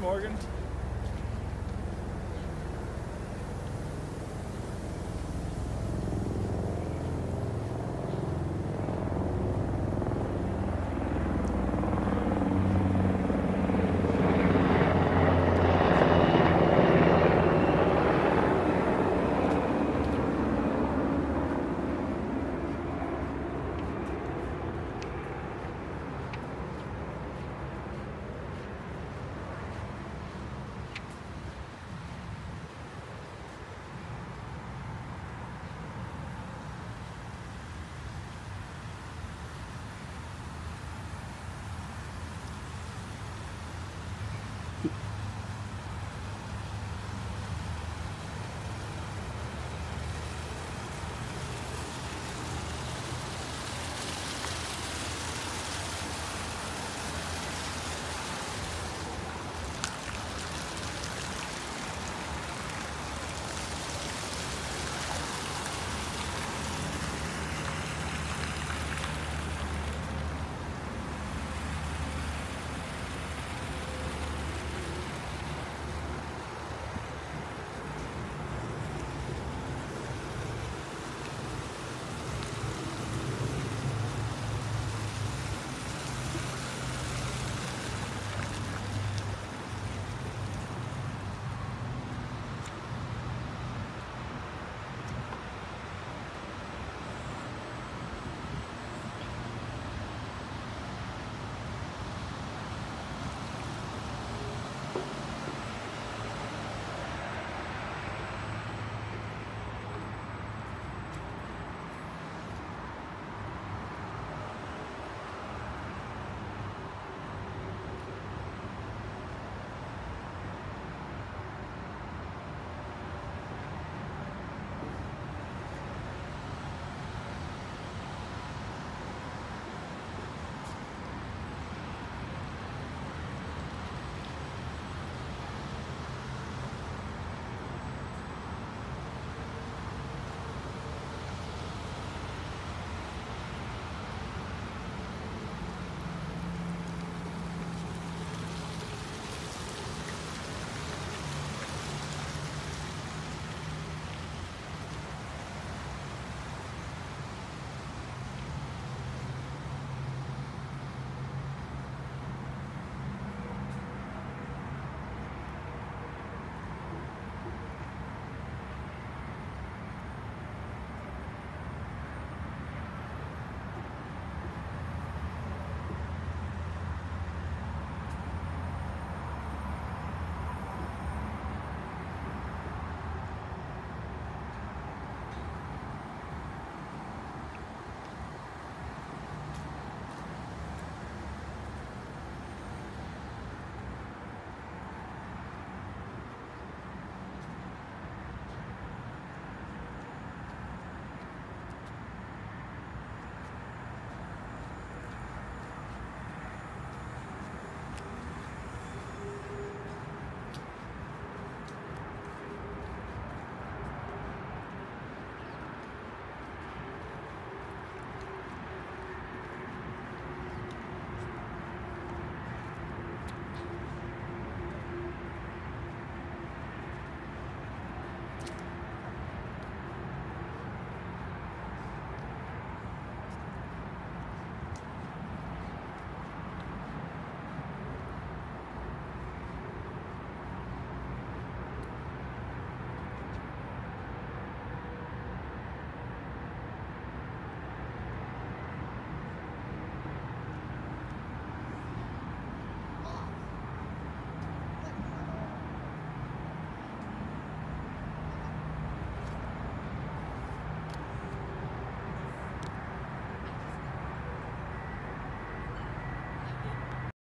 Hey, Morgan.